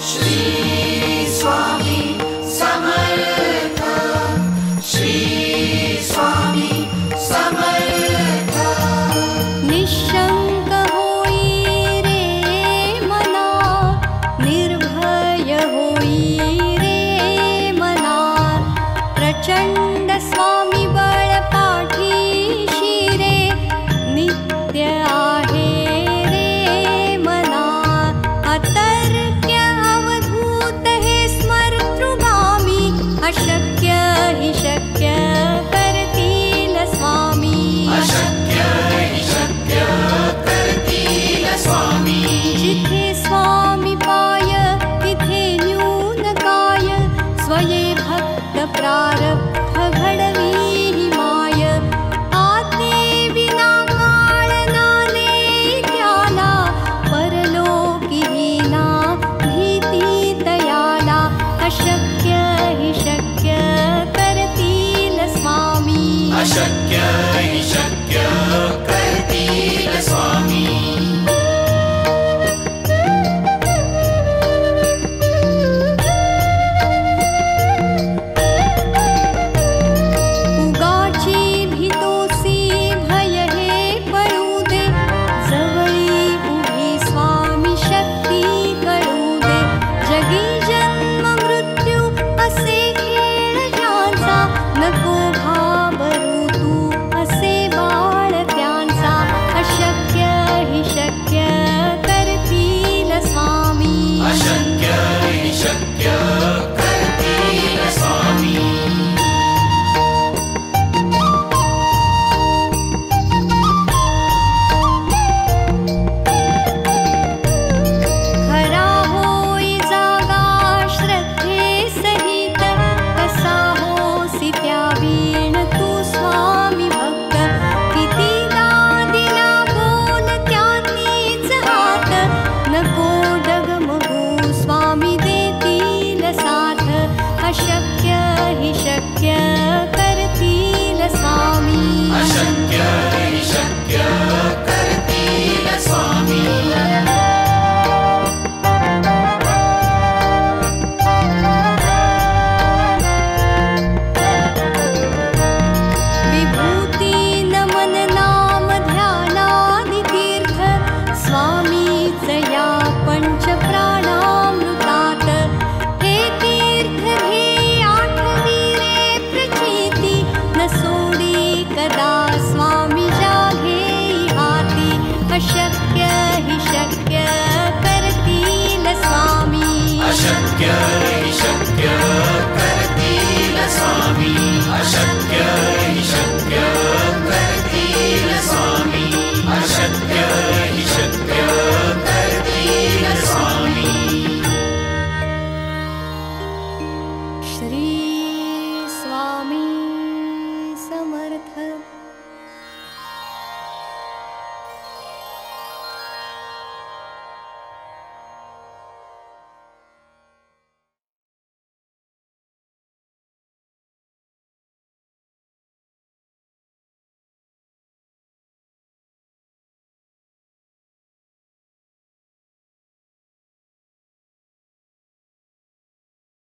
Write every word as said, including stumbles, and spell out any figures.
Shree Swami Samarth.